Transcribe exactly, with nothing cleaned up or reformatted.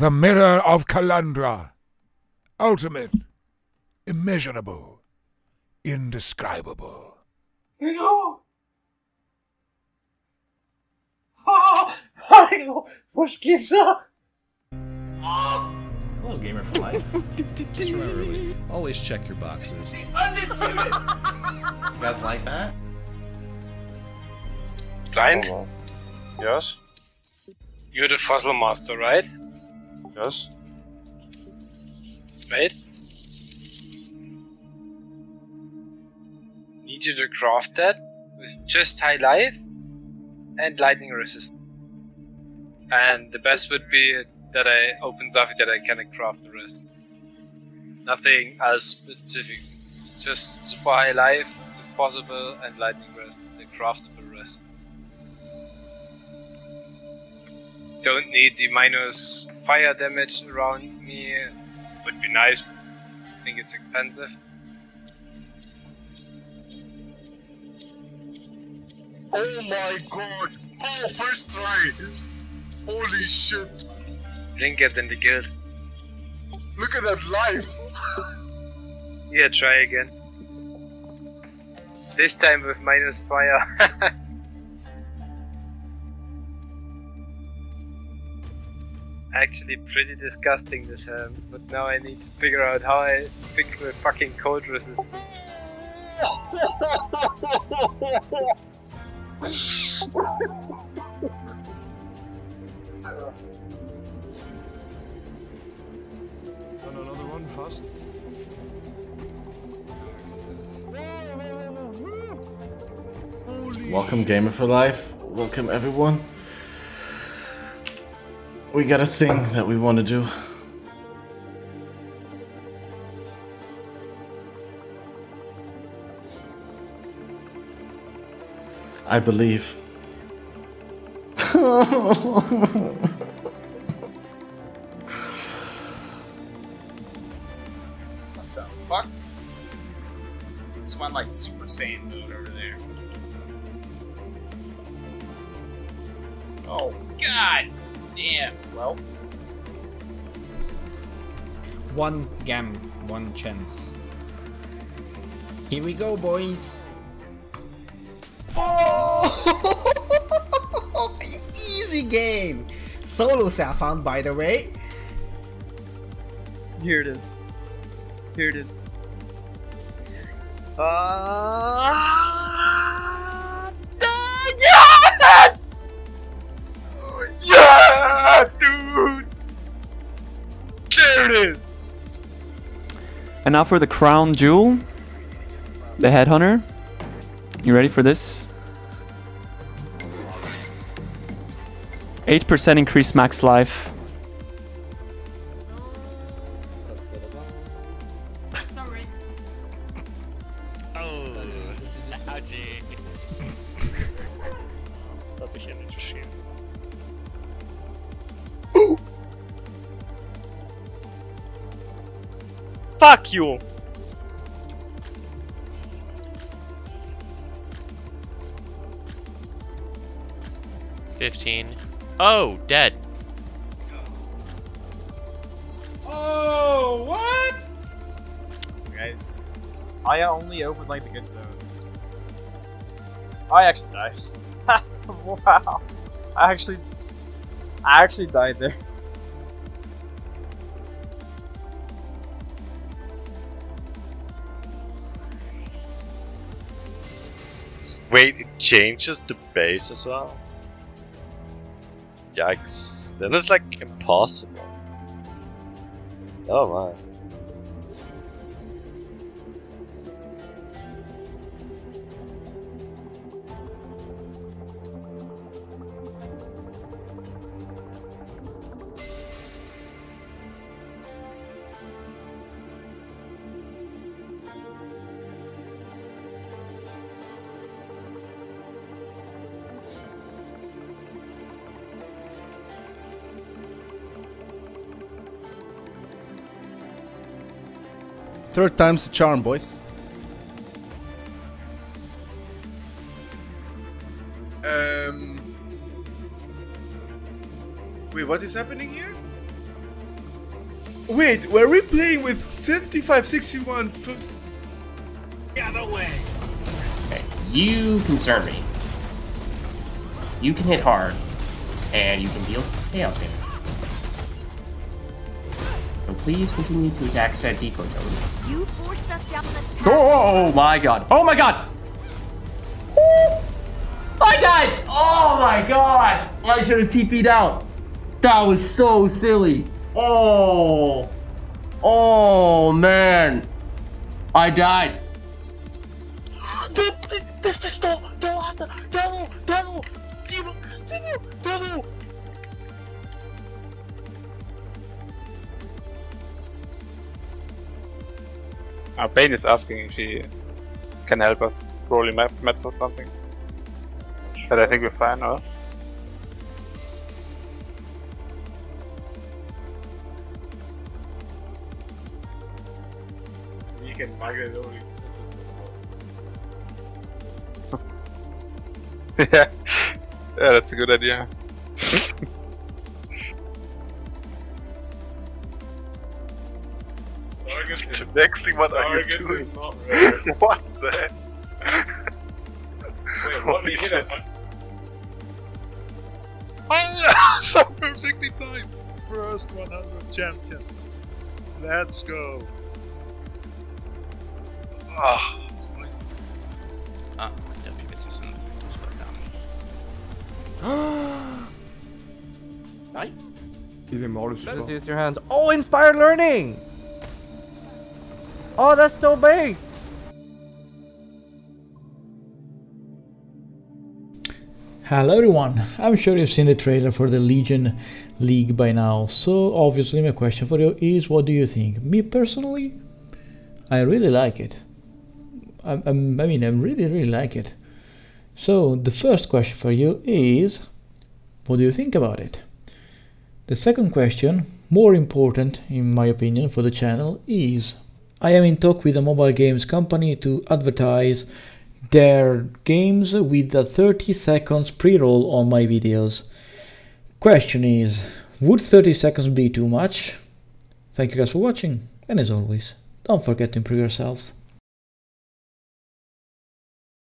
The Mirror of Kalandra. Ultimate. Immeasurable. Indescribable. No! Oh, I know what gives up. Oh. Hello, Gamer for Life. Just remember, everybody, always check your boxes. Undisputed. You guys like that? Blind? Oh, wow. Yes. You're the Puzzle Master, right? Yes. Right? Need you to craft that with just high life and lightning resist. And the best would be that I open something that I can craft the rest. Nothing else specific. Just super high life if possible and lightning rest, the craftable rest. Don't need the minus fire damage around me. Would be nice. I think it's expensive. Oh my god! Oh, first try! Holy shit! Didn't get in the guild. Look at that life! Yeah, try again. This time with minus fire. Actually, pretty disgusting this hand, but now I need to figure out how I fix my fucking cold resistance. Done another one fast. Welcome, Gamer for Life. Welcome, everyone. We got a thing that we want to do. I believe. What the fuck? This one like Super Saiyan mode over there. Oh god! Damn, well. One gam, one chance. Here we go, boys. Oh! Easy game! Solos I found, by the way. Here it is. Here it is. Uh... Yes! Yes, dude! There it is! And now for the Crown Jewel, the Headhunter. You ready for this? eight percent increase max life. Sorry. Oh, lousy. Fuck you! Fifteen. Oh, dead. Oh, what? Guys, I only opened like the good zones. I actually died. Wow. I actually, I actually died there. Wait, it changes the base as well? Yikes. Then it's like impossible. Oh my. Third time's the charm, boys. Um. Wait, what is happening here? Wait, were we playing with seventy-five, sixty-one? The other way. Okay, you concern me. You can hit hard, and you can deal chaos damage. So please continue to attack said decoy totem. You forced us down this path. Oh my god! Oh my god! I died! Oh my god! I should have T P'd out. That was so silly. Oh. Oh man. I died. Uh, Bane is asking if he can help us roll map maps or something. But I think we're fine, or? You can migrate all these different. Yeah. Yeah, that's a good idea. The next thing, what are you doing? What the heck? Wait, what is shit. Oh, so perfectly timed! First one hundred champion. Let's go. Ah. Ah, der P B C ist ein Bildungsvergabe. Nein? Give him all his stuff. Just use your hands. Oh, inspired learning! Oh, that's so big! Hello everyone, I'm sure you've seen the trailer for the Legion League by now, so obviously my question for you is, what do you think? Me personally, I really like it. I, I, I mean, I really, really like it. So the first question for you is, what do you think about it? The second question, more important in my opinion for the channel, is I am in talk with a mobile games company to advertise their games with a thirty seconds pre-roll on my videos. Question is, would thirty seconds be too much? Thank you guys for watching, and as always, don't forget to improve yourselves.